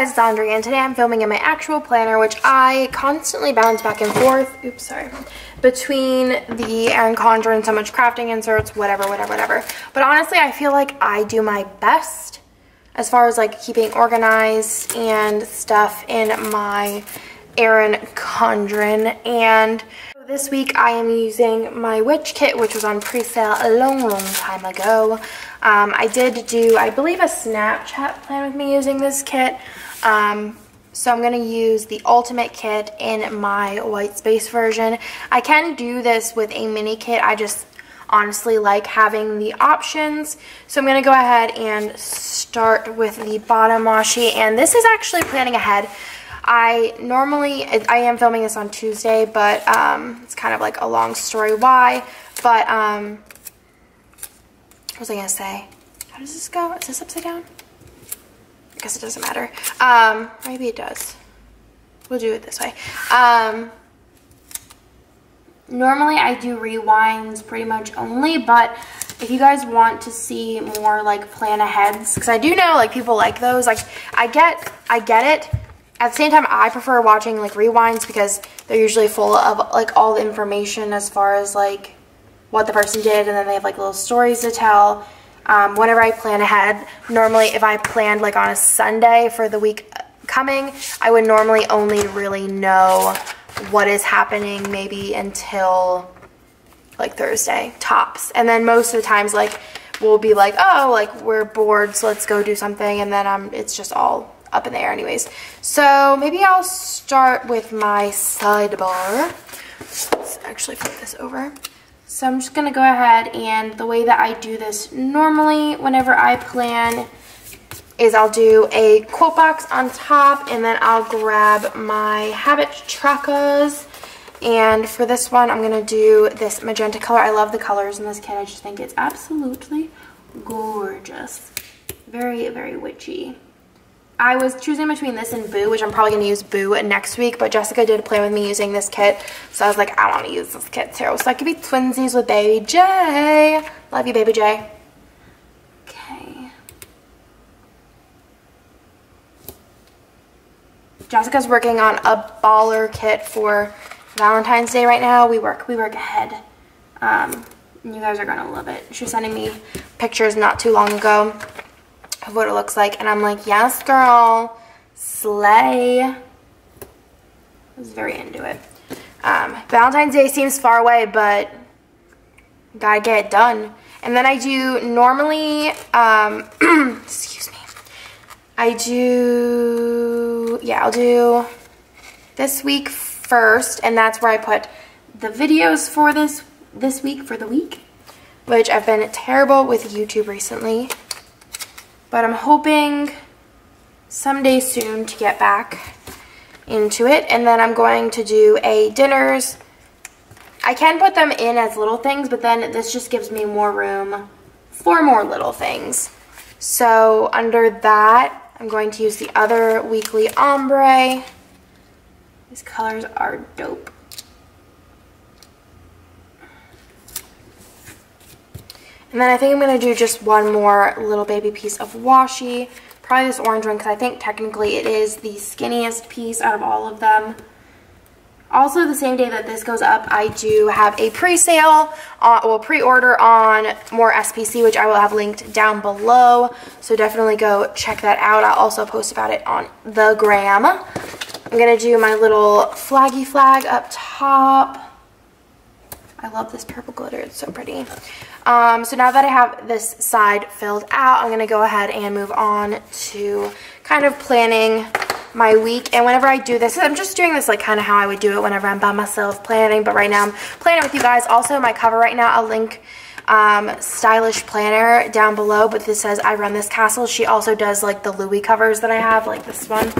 guys, it's Andre, and today I'm filming in my actual planner, which I constantly bounce back and forth, oops, sorry, between the Erin Condren So Much Crafting inserts, whatever. But honestly, I feel like I do my best as far as like keeping organized and stuff in my Erin Condren. And this week I am using my witch kit, which was on pre-sale a long time ago. I did do, I believe, a Snapchat plan with me using this kit. So I'm going to use the ultimate kit in my white space version. I can do this with a mini kit. I just honestly like having the options. So I'm going to go ahead and start with the bottom washi. And this is actually planning ahead. I am filming this on Tuesday, but it's kind of like a long story why, but what was I gonna say? How does this go? Is this upside down? I guess it doesn't matter. Maybe it does. We'll do it this way. Normally I do rewinds pretty much only, but if you guys want to see more like plan aheads, because I do know like people like those, like I get it. At the same time, I prefer watching like rewinds because they're usually full of like all the information as far as like what the person did, and then they have like little stories to tell. Whenever I plan ahead, normally if I planned like on a Sunday for the week coming, I would normally only really know what is happening maybe until like Thursday, tops. And then most of the times like we'll be like, oh, like we're bored, so let's go do something, and then it's just all up in the air anyways. So maybe I'll start with my sidebar. Let's actually flip this over. So I'm just gonna go ahead, and the way that I do this normally whenever I plan is I'll do a quote box on top, and then I'll grab my habit trackers. And for this one, I'm gonna do this magenta color. I love the colors in this kit. I just think it's absolutely gorgeous. Very, very witchy. I was choosing between this and Boo, which I'm probably going to use Boo next week, but Jessica did play with me using this kit, so I was like, I want to use this kit too. So I could be twinsies with Baby J. Love you, Baby J. Okay. Jessica's working on a baller kit for Valentine's Day right now. We work ahead. You guys are going to love it. She was sending me pictures not too long ago of what it looks like, and I'm like, yes girl, slay. I was very into it. Valentine's Day seems far away, but gotta get it done. And then I do normally excuse me, I'll do this week first, and that's where I put the videos for this week for the week, which I've been terrible with YouTube recently. But I'm hoping someday soon to get back into it. And then I'm going to do a dinners. I can put them in as little things, but then this just gives me more room for more little things. So under that, I'm going to use the other weekly ombre. These colors are dope. And then I think I'm going to do just one more little baby piece of washi. Probably this orange one, because I think technically it is the skinniest piece out of all of them. Also, the same day that this goes up, I do have a pre-sale, pre-order on MoreSPC, which I will have linked down below. So definitely go check that out. I'll also post about it on the gram. I'm going to do my little flaggy flag up top. I love this purple glitter, it's so pretty. So now that I have this side filled out, I'm gonna go ahead and move on to kind of planning my week. And whenever I do this, I'm just doing this like kind of how I would do it whenever I'm by myself planning, but right now I'm planning with you guys. Also, my cover right now, I'll link Stylish Planner down below, but this says I Run This Castle. She also does like the Louis covers that I have, like this one.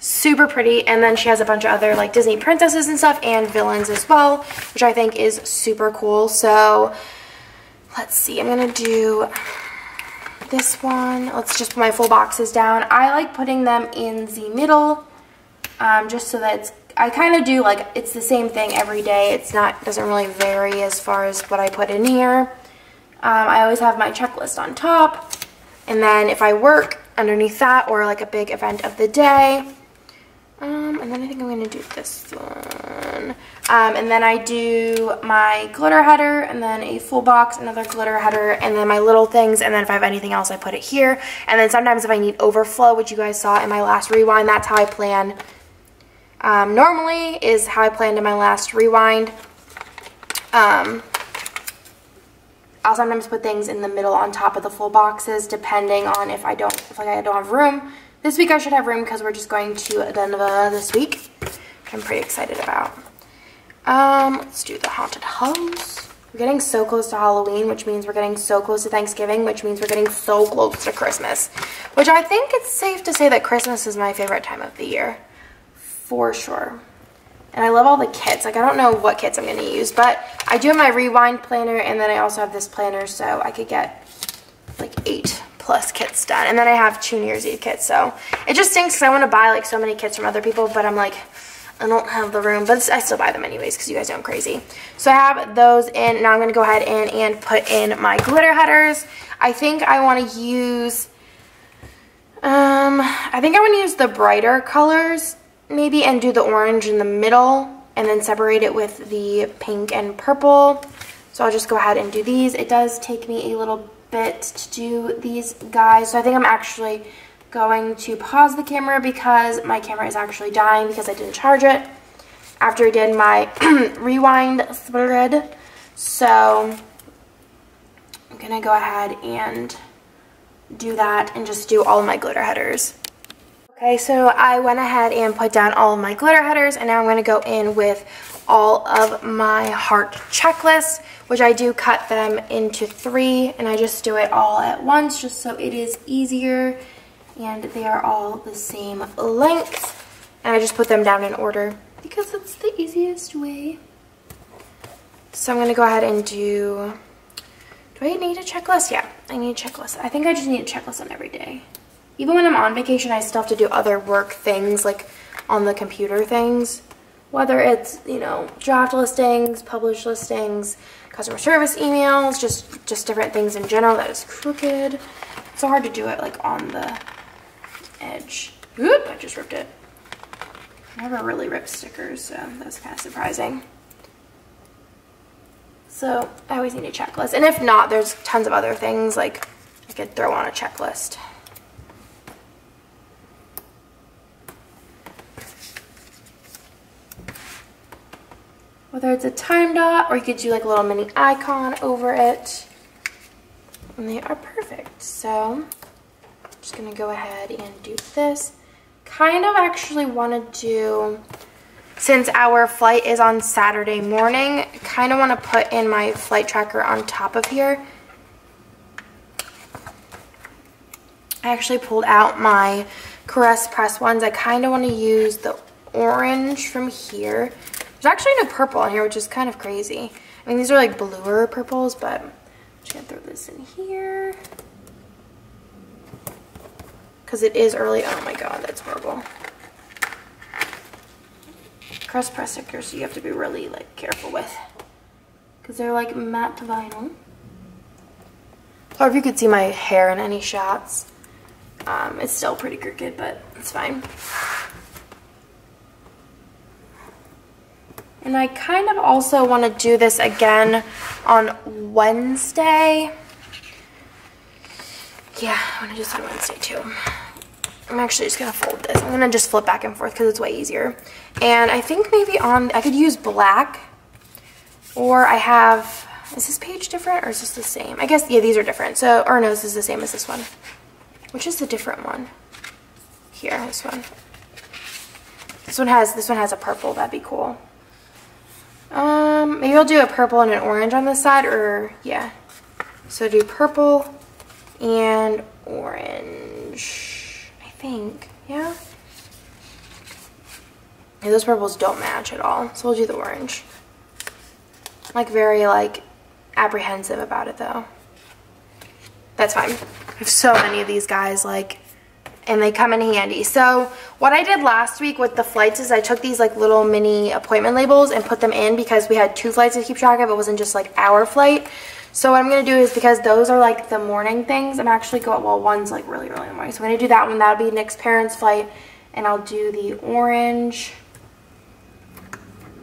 Super pretty, and then she has a bunch of other like Disney princesses and stuff and villains as well, which I think is super cool. So let's see, I'm gonna do this one. Let's just put my full boxes down. I like putting them in the middle, just so that I kind of do like, it's the same thing every day. It's not, doesn't really vary as far as what I put in here. I always have my checklist on top, and then if I work underneath that, or like a big event of the day. And then I think I'm going to do this one. And then I do my glitter header, and then a full box, another glitter header, and then my little things, and then if I have anything else, I put it here. And then sometimes if I need overflow, which you guys saw in my last rewind, that's how I plan. Normally is how I planned in my last rewind. I'll sometimes put things in the middle on top of the full boxes, depending on if I don't, if I don't have room. This week I should have room because we're just going to Denver this week, which I'm pretty excited about. Let's do the haunted house. We're getting so close to Halloween, which means we're getting so close to Thanksgiving, which means we're getting so close to Christmas, which I think it's safe to say that Christmas is my favorite time of the year, for sure. And I love all the kits. Like, I don't know what kits I'm going to use, but I do have my rewind planner, and then I also have this planner, so I could get like 8+ kits done. And then I have 2 New Year's Eve kits, so it just stinks because I want to buy like so many kits from other people, but I'm like, I don't have the room, but I still buy them anyways because you guys know I'm crazy. So I have those in. Now I'm going to go ahead and put in my glitter headers. I think I want to use, the brighter colors, maybe, and do the orange in the middle and then separate it with the pink and purple. So I'll just go ahead and do these. It does take me a little bit to do these guys, so I think I'm actually going to pause the camera because my camera is actually dying because I didn't charge it after I did my rewind thread. So I'm gonna go ahead and do that and just do all of my glitter headers. Okay, so I went ahead and put down all of my glitter headers, and now I'm going to go in with all of my heart checklists, which I do cut them into 3, and I just do it all at once just so it is easier, and they are all the same length, and I just put them down in order because it's the easiest way. So I'm going to go ahead and do I need a checklist? Yeah, I need a checklist. I think I just need a checklist on every day. Even when I'm on vacation, I still have to do other work things, like on the computer things, whether it's, you know, draft listings, published listings, customer service emails, just different things in general. That is crooked. It's so hard to do it like on the edge. Oop, I just ripped it. I never really rip stickers, so that's kind of surprising. So I always need a checklist. And if not, there's tons of other things like I could throw on a checklist. Whether it's a time dot, or you could do like a little mini icon over it, and they are perfect. So I'm just gonna go ahead and do this. Kind of actually want to do, since our flight is on Saturday morning, kind of want to put in my flight tracker on top of here. I actually pulled out my Crest Press ones. I kind of want to use the orange from here. There's actually no purple in here, which is kind of crazy. I mean, these are like bluer purples, but I'm just gonna throw this in here because it is early. Oh my god, that's horrible. Crest Press stickers, so you have to be really like careful with, because they're like matte vinyl. Or if you could see my hair in any shots, it's still pretty crooked, but it's fine. And I kind of also want to do this again on Wednesday. Yeah, I want to just do Wednesday too. I'm actually just going to fold this. I'm going to just flip back and forth because it's way easier. And I think maybe I could use black. Or I have, is this page different or is this the same? I guess, yeah, these are different. So, or no, this is the same as this one. Which is the different one? Here, this one. This one has a purple. That'd be cool. Maybe I'll do a purple and an orange on this side, or, yeah. So do purple and orange, I think, yeah? Yeah, those purples don't match at all, so we'll do the orange. I'm, like, very, like, apprehensive about it, though. That's fine. I have so many of these guys, like, and they come in handy. So what I did last week with the flights is I took these like little mini appointment labels and put them in because we had 2 flights to keep track of. It wasn't just like our flight. So what I'm going to do is, because those are like the morning things, I'm actually going, well, one's like really early in the morning. So I'm going to do that one. That'll be Nick's parents' flight. And I'll do the orange.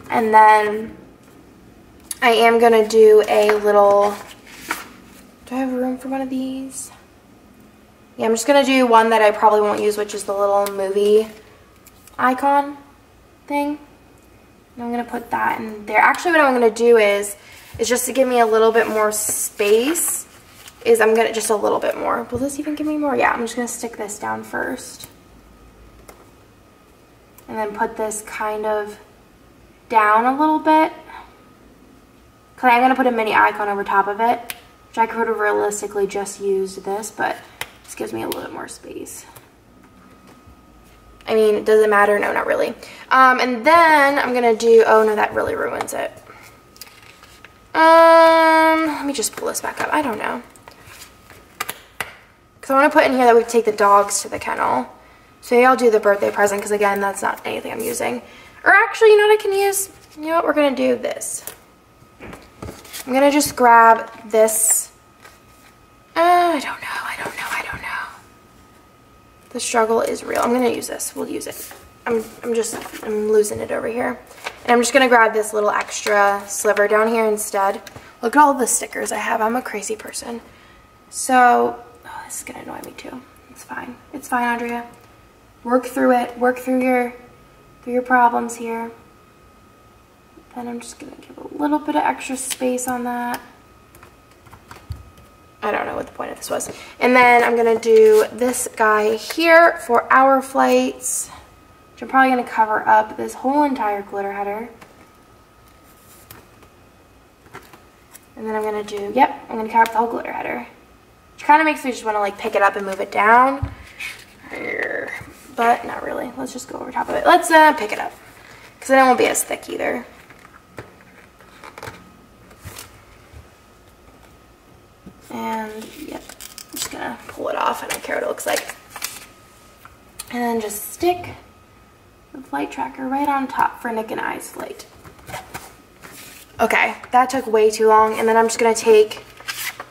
And then I am going to do a little, do I have room for one of these? Yeah, I'm just going to do one that I probably won't use, which is the little movie icon thing. And I'm going to put that in there. Actually, what I'm going to do is just to give me a little bit more space, is I'm going to, just a little bit more. Will this even give me more? Yeah, I'm just going to stick this down first. And then put this kind of down a little bit. Because I'm going to put a mini icon over top of it, which I could have realistically just used this, but this gives me a little bit more space. I mean, does it matter? No, not really. And then I'm going to do, oh no, that really ruins it. Let me just pull this back up. I don't know. Because I want to put in here that we take the dogs to the kennel. So maybe I'll do the birthday present, because again, that's not anything I'm using. Or actually, you know what I can use? You know what, we're going to do this. I'm going to just grab this. I don't know. The struggle is real. I'm going to use this. We'll use it. I'm losing it over here. And I'm just going to grab this little extra sliver down here instead. Look at all the stickers I have. I'm a crazy person. So, oh, this is going to annoy me too. It's fine. It's fine, Andrea. Work through it. Work through your problems here. Then I'm just going to give a little bit of extra space on that. I don't know what the point of this was. And then I'm going to do this guy here for our flights. Which I'm probably going to cover up this whole entire glitter header. And then I'm going to do, yep, I'm going to cover up the whole glitter header. Which kind of makes me just want to like pick it up and move it down. But not really. Let's just go over top of it. Let's pick it up. Because then it won't be as thick either. And yep, I'm just going to pull it off. I don't care what it looks like. And then just stick the flight tracker right on top for Nick and I's flight. Okay, that took way too long. And then I'm just going to take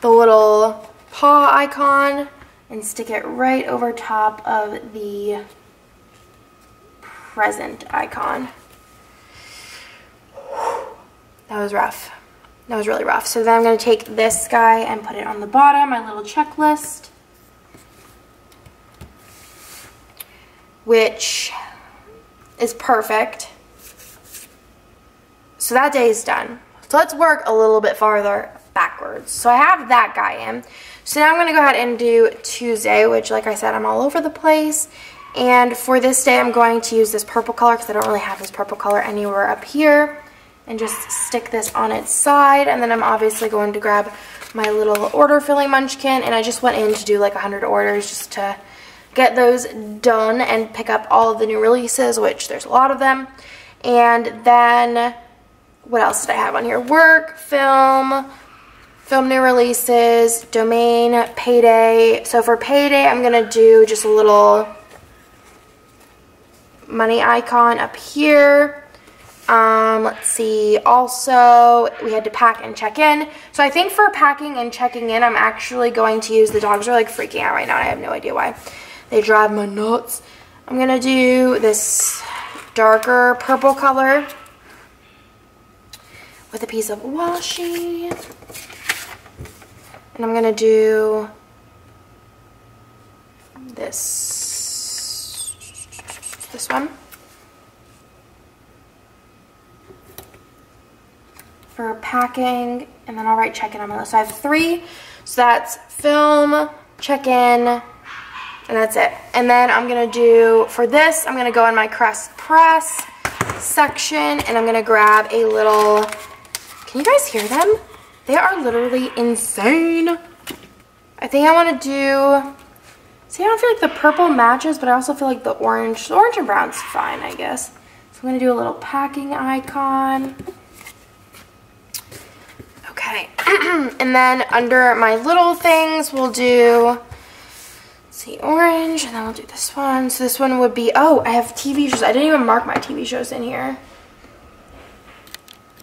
the little paw icon and stick it right over top of the present icon. That was rough. That was really rough. So then I'm going to take this guy and put it on the bottom, my little checklist, which is perfect. So that day is done. So let's work a little bit farther backwards. So I have that guy in. So now I'm going to go ahead and do Tuesday, which, like I said, I'm all over the place. And for this day, I'm going to use this purple color because I don't really have this purple color anywhere up here. And just stick this on its side. And then I'm obviously going to grab my little order filling munchkin. And I just went in to do like 100 orders just to get those done and pick up all of the new releases, which there's a lot of them. And then, what else did I have on here? Work, film new releases, domain, payday. So for payday, I'm going to do just a little money icon up here. Let's see, also, we had to pack and check in. So I think for packing and checking in, I'm actually going to use, the dogs are like freaking out right now. I have no idea why. They drive me nuts. I'm going to do this darker purple color with a piece of washi. And I'm going to do this one. For packing, and then I'll write check-in on my list. So I have three, so that's film, check-in, and that's it. And then I'm gonna do, for this, I'm gonna go in my Crest Press section, and I'm gonna grab a little, can you guys hear them? They are literally insane. I think I wanna do, see, I don't feel like the purple matches, but I also feel like the orange and brown's fine, I guess. So I'm gonna do a little packing icon. Okay, and then under my little things, we'll do, let's see, orange, and then we'll do this one. So this one would be, oh, I have TV shows. I didn't even mark my TV shows in here.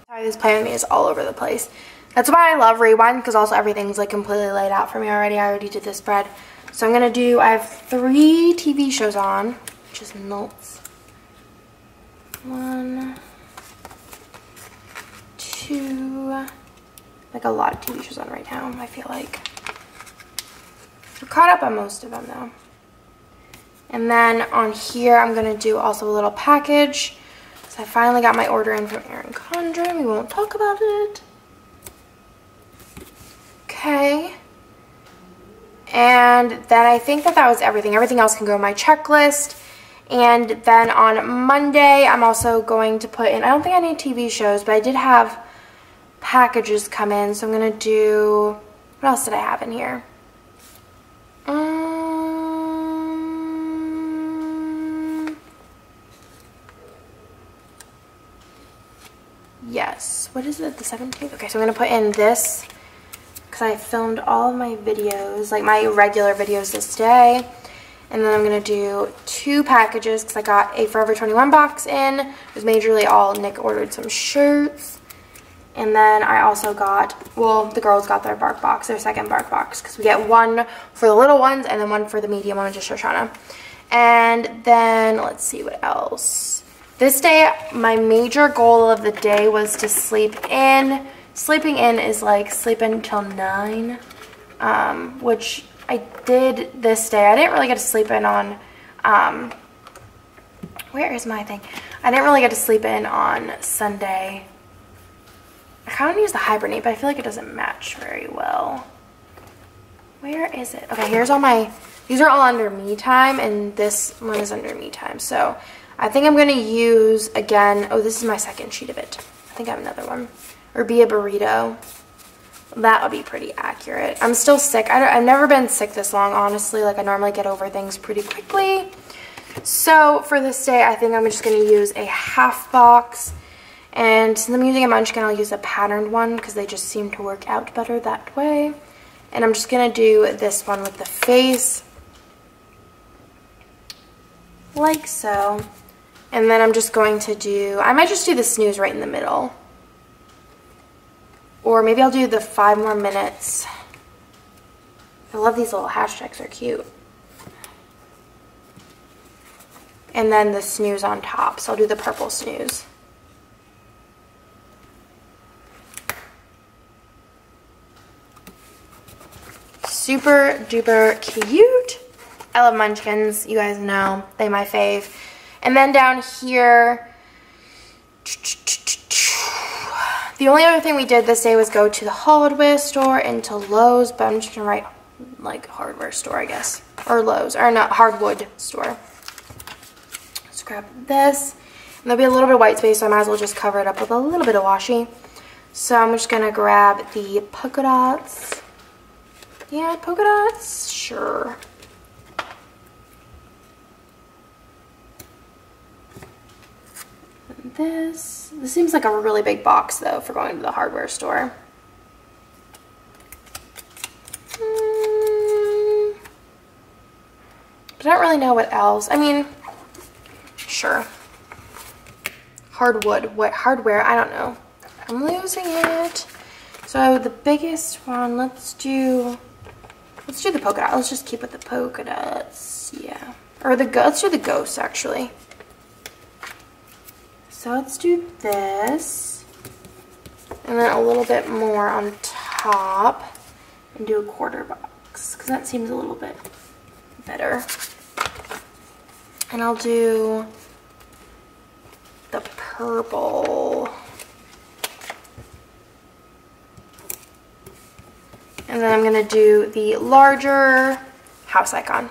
Sorry, this Play With Me is all over the place. That's why I love Rewind, because also everything's like completely laid out for me already. I already did this spread. So I'm gonna do, I have 3 TV shows on, which is nuts. 1, 2, like a lot of TV shows on right now, I feel like. We're caught up on most of them though. And then on here, I'm gonna do also a little package. So I finally got my order in from Erin Condren. We won't talk about it. Okay. And then I think that was everything. Everything else can go on my checklist. And then on Monday, I'm also going to put in, I don't think I need TV shows, but I did have packages come in. So I'm gonna do, what else did I have in here? Yes, what is it, the 17th? Okay, so I'm gonna put in this, because I filmed all of my videos, like my regular videos this day. And then I'm gonna do 2 packages, because I got a Forever 21 box in. It was majorly all Nick ordered some shirts. And then I also got, well, the girls got their Bark Box, their second Bark Box, because we get 1 for the little ones and then 1 for the medium one, just Shoshana. And then, let's see what else. This day, my major goal of the day was to sleep in. Sleeping in is like sleeping till 9, which I did this day. I didn't really get to sleep in on, where is my thing? I didn't really get to sleep in on Sunday. I kind of want to use the hibernate, but I feel like it doesn't match very well. Where is it? Okay, here's all my, these are all under me time, and this one is under me time. So I think I'm going to use, again, oh, this is my second sheet of it. I think I have another one. Or be a burrito. That would be pretty accurate. I'm still sick. I've never been sick this long, honestly. Like, I normally get over things pretty quickly. So for this day, I think I'm just going to use a half box. And since I'm using a munchkin, I'll use a patterned one, because they just seem to work out better that way. And I'm just going to do this one with the face. Like so. And then I'm just going to do, I might just do the snooze right in the middle. Or maybe I'll do the 5 more minutes. I love these little hashtags, they're cute. And then the snooze on top, so I'll do the purple snooze. Super duper cute. I love munchkins, you guys know, they my fave. And then down here, the only other thing we did this day was go to the hardware store and to Lowe's, but I'm just gonna write like hardware store, I guess, or Lowe's, or not, hardwood store. Let's grab this. And there'll be a little bit of white space, so I might as well just cover it up with a little bit of washi. So I'm just gonna grab the polka dots. Yeah, polka dots, sure. And this seems like a really big box though for going to the hardware store. I don't really know what else. I mean, sure. Hardwood, what hardware? I don't know. I'm losing it. So the biggest one, let's do the polka dot. Let's just keep with the polka dots. Yeah. Or let's do the ghosts actually. So let's do this. And then a little bit more on top. And do a quarter box. Because that seems a little bit better. And I'll do the purple. And then I'm going to do the larger house icon.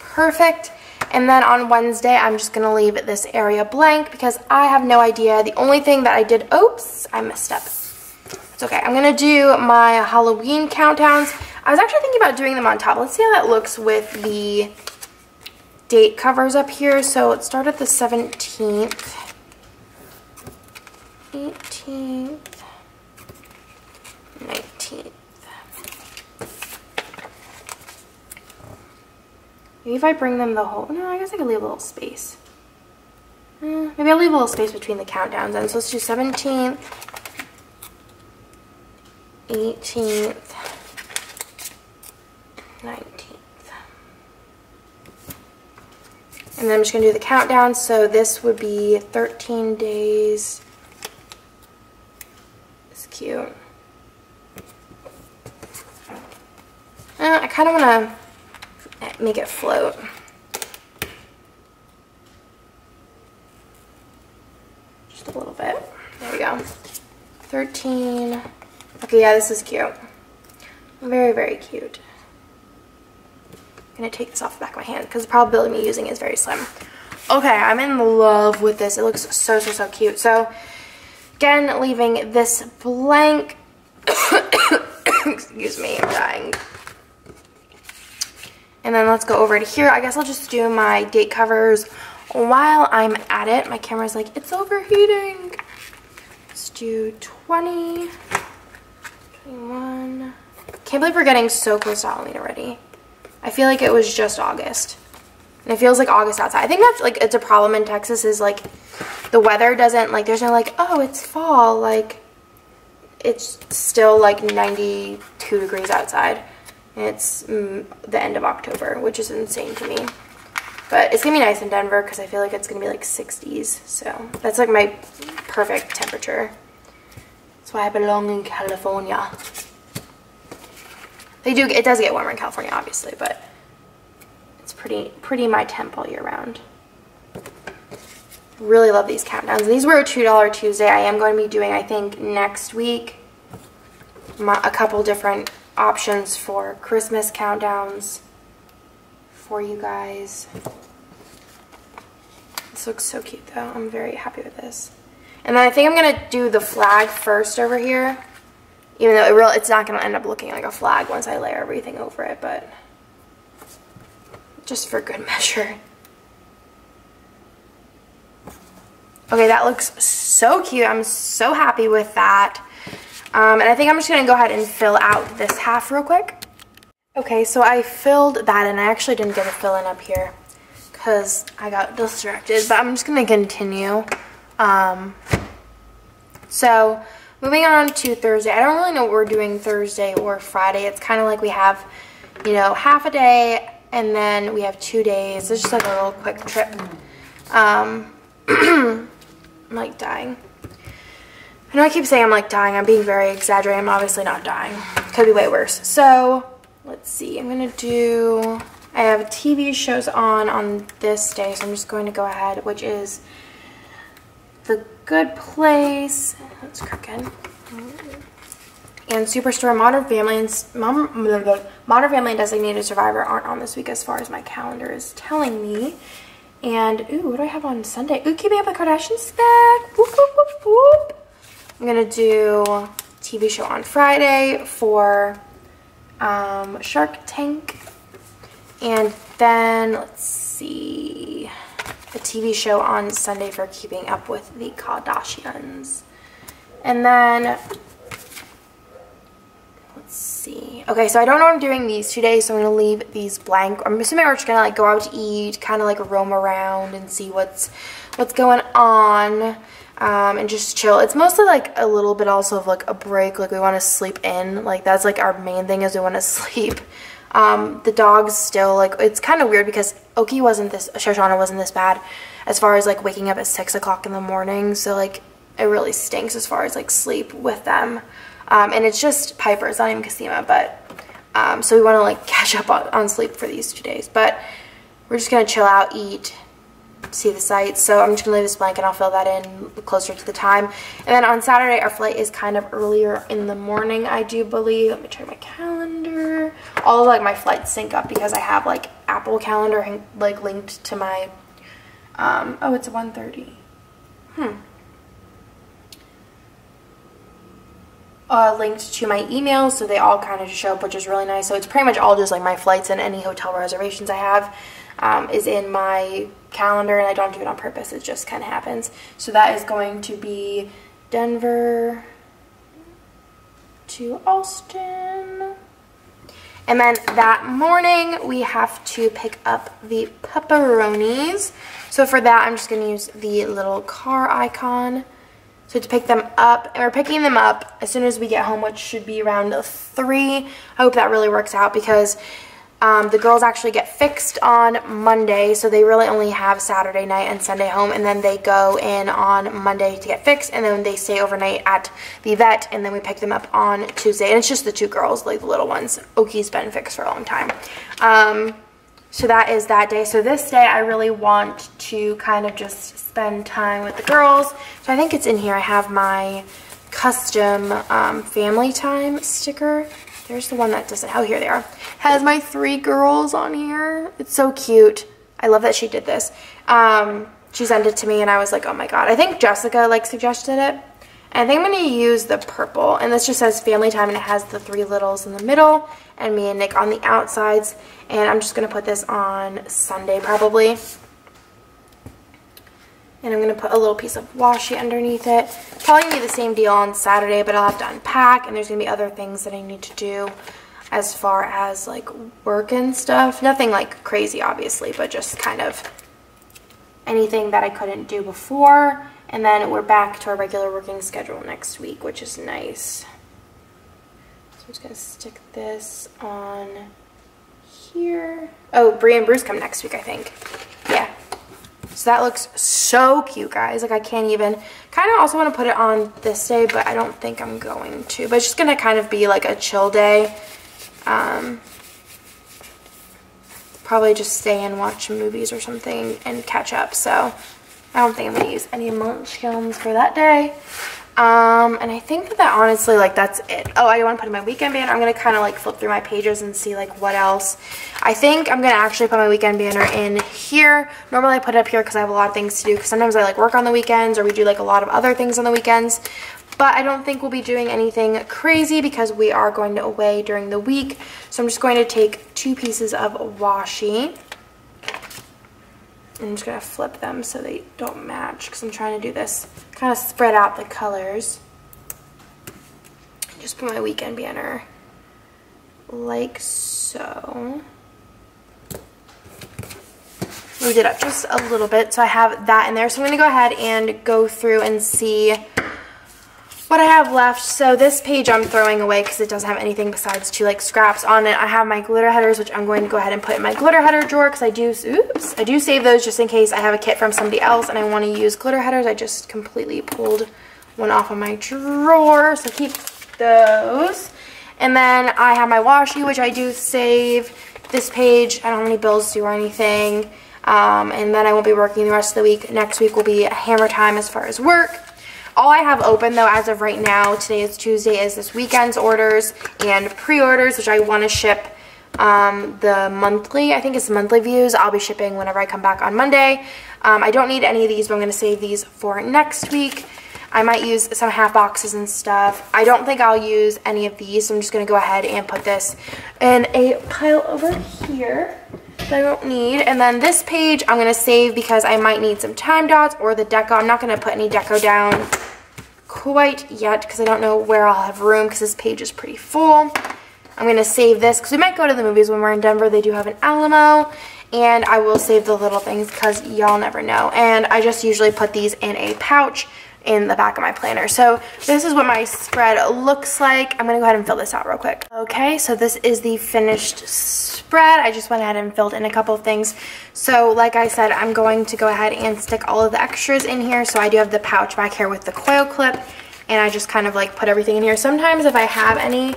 Perfect. And then on Wednesday, I'm just going to leave this area blank because I have no idea. The only thing that I did, oops, I messed up. It's okay. I'm going to do my Halloween countdowns. I was actually thinking about doing them on top. Let's see how that looks with the date covers up here. So let's start at the 17th. 18th, 19th. Maybe if I bring them the whole, no, I guess I could leave a little space. Maybe I'll leave a little space between the countdowns then. So let's do 17th, 18th, 19th. And then I'm just going to do the countdown. So this would be 13 days. It's cute. I kind of want to make it float. Just a little bit. There we go. 13. Okay, yeah, this is cute. Very, very cute. I'm going to take this off the back of my hand because the probability of me using it is very slim. Okay, I'm in love with this. It looks so, so, so cute. So, again, leaving this blank. Excuse me, I'm dying. And then let's go over to here. I guess I'll just do my date covers while I'm at it. My camera's like, it's overheating. Let's do 20, 21. Can't believe we're getting so close to Halloween already. I feel like it was just August. And it feels like August outside. I think that's, like, it's a problem in Texas is, like, the weather doesn't, like, there's no, like, oh, it's fall. Like, it's still, like, 92 degrees outside. And it's the end of October, which is insane to me. But it's going to be nice in Denver because I feel like it's going to be, like, 60s. So that's, like, my perfect temperature. That's why I belong in California. They do. It does get warmer in California, obviously, but it's pretty my temp all year round. Really love these countdowns. These were a $2 Tuesday. I am going to be doing, I think, next week, a couple different options for Christmas countdowns for you guys. This looks so cute, though. I'm very happy with this. And then I think I'm going to do the flag first over here. Even though it's not going to end up looking like a flag once I layer everything over it, but just for good measure. Okay, that looks so cute. I'm so happy with that. And I think I'm just going to go ahead and fill out this half real quick. Okay, so I filled that, and I actually didn't get a fill-in up here because I got distracted, but I'm just going to continue. So moving on to Thursday, I don't really know what we're doing Thursday or Friday. It's kind of like we have, you know, half a day and then we have 2 days. It's just like a little quick trip. I'm like dying. I know I keep saying I'm like dying. I'm being very exaggerated. I'm obviously not dying. Could be way worse. So let's see. I'm going to do, I have TV shows on this day. So I'm just going to go ahead, which is The Good Place. That's crooked. And Superstore, Modern Family, and Designated Survivor aren't on this week as far as my calendar is telling me. And ooh, what do I have on Sunday? Ooh, Keeping Up with the Kardashians back. Whoop, whoop, whoop, whoop. I'm gonna do TV show on Friday for Shark Tank, and then let's see, a TV show on Sunday for Keeping Up with the Kardashians. And then, let's see. Okay, so I don't know what I'm doing these 2 days, so I'm going to leave these blank. I'm assuming we're just going to, like, go out to eat, kind of, like, roam around and see what's going on, and just chill. It's mostly, like, a little bit also of, like, a break. Like, we want to sleep in. Like, that's, like, our main thing is we want to sleep. The dog's still, like, it's kind of weird because Oki wasn't this, Shoshana wasn't this bad as far as, like, waking up at 6 o'clock in the morning. So, like, it really stinks as far as, like, sleep with them. And it's just Piper. It's not even Cosima, but, so we want to, like, catch up on sleep for these 2 days. But we're just going to chill out, eat, see the sights. So I'm just going to leave this blank and I'll fill that in closer to the time. And then on Saturday, our flight is kind of earlier in the morning, I do believe. Let me check my calendar. All of, like, my flights sync up because I have, like, Apple calendar, like, linked to my, oh, it's 1:30. Linked to my emails, so they all kind of just show up, which is really nice. So it's pretty much all just, like, my flights and any hotel reservations I have is in my calendar, and I don't do it on purpose. It just kind of happens. So that is going to be Denver to Austin. And then that morning, we have to pick up the pepperonis. So for that, I'm just going to use the little car icon. So to pick them up, and we're picking them up as soon as we get home, which should be around 3. I hope that really works out because the girls actually get fixed on Monday, so they really only have Saturday night and Sunday home, and then they go in on Monday to get fixed, and then they stay overnight at the vet, and then we pick them up on Tuesday. And it's just the two girls, like the little ones. Oki's been fixed for a long time. So that is that day. So this day I really want to kind of just spend time with the girls. So I think it's in here. I have my custom family time sticker. There's the one that doesn't, oh, here they are. Has my 3 girls on here. It's so cute. I love that she did this. She sent it to me and I was like, oh my God. I think Jessica like suggested it. And I think I'm gonna use the purple. And this just says family time and it has the 3 littles in the middle and me and Nick on the outsides. And I'm just gonna put this on Sunday probably. And I'm going to put a little piece of washi underneath it. Probably going to be the same deal on Saturday, but I'll have to unpack. And there's going to be other things that I need to do as far as, like, work and stuff. Nothing, like, crazy, obviously, but just kind of anything that I couldn't do before. And then we're back to our regular working schedule next week, which is nice. So I'm just going to stick this on here. Oh, Brie and Bruce come next week, I think. Yeah. So that looks so cute, guys. Like, I can't even. Kind of also want to put it on this day, but I don't think I'm going to. But it's just going to kind of be, like, a chill day. Probably just stay and watch movies or something and catch up. So I don't think I'm going to use any munchkins for that day. And I think that honestly, like, that's it. Oh, I want to put in my weekend banner. I'm going to kind of, like, flip through my pages and see, like, what else. I think I'm going to actually put my weekend banner in here. Normally I put it up here because I have a lot of things to do. Because sometimes I, like, work on the weekends or we do, like, a lot of other things on the weekends. But I don't think we'll be doing anything crazy because we are going to away during the week. So I'm just going to take 2 pieces of washi. I'm just going to flip them so they don't match because I'm trying to do this. Kind of spread out the colors. Just put my weekend banner like so. Moved it up just a little bit. So I have that in there. So I'm going to go ahead and go through and see what I have left. So this page I'm throwing away because it doesn't have anything besides 2 like scraps on it. I have my glitter headers, which I'm going to go ahead and put in my glitter header drawer because I do save those just in case I have a kit from somebody else and I want to use glitter headers. I just completely pulled one off of my drawer, so keep those. And then I have my washi, which I do save. This page, I don't have any bills due or anything. And then I won't be working the rest of the week. Next week will be hammer time as far as work. All I have open, though, as of right now, today is Tuesday, is this weekend's orders and pre-orders, which I want to ship the monthly. I think it's monthly views. I'll be shipping whenever I come back on Monday. I don't need any of these, but I'm going to save these for next week. I might use some half boxes and stuff. I don't think I'll use any of these, so I'm just going to go ahead and put this in a pile over here that I don't need. And then this page I'm going to save because I might need some time dots or the deco. I'm not going to put any deco down quite yet because I don't know where I'll have room because this page is pretty full. I'm going to save this because we might go to the movies when we're in Denver. They do have an Alamo, and I will save the little things because y'all never know. And I just usually put these in a pouch in the back of my planner. So this is what my spread looks like. I'm going to go ahead and fill this out real quick. Okay, so this is the finished spread. I just went ahead and filled in a couple of things. So like I said, I'm going to go ahead and stick all of the extras in here. So I do have the pouch back here with the coil clip, and I just kind of like put everything in here. Sometimes if I have any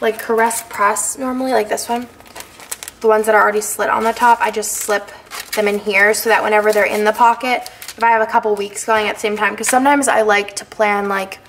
like Crest Press, normally like this one, the ones that are already slit on the top, I just slip them in here so that whenever they're in the pocket, if I have a couple weeks going at the same time, because sometimes I like to plan like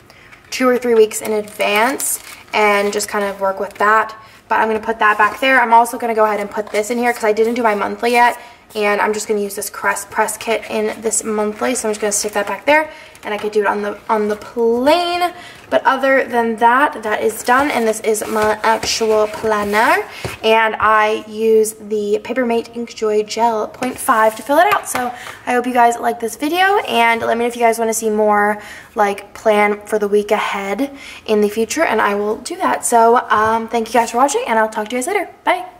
2 or 3 weeks in advance and just kind of work with that. But I'm going to put that back there. I'm also going to go ahead and put this in here because I didn't do my monthly yet, And I'm just going to use this Crest Press kit in this monthly, so I'm just going to stick that back there. And I could do it on the plane. But other than that, that is done. And this is my actual planner. And I use the Paper Mate Ink Joy Gel 0.5 to fill it out. So I hope you guys like this video. And let me know if you guys want to see more, like, plan for the week ahead in the future. And I will do that. So thank you guys for watching. And I'll talk to you guys later. Bye.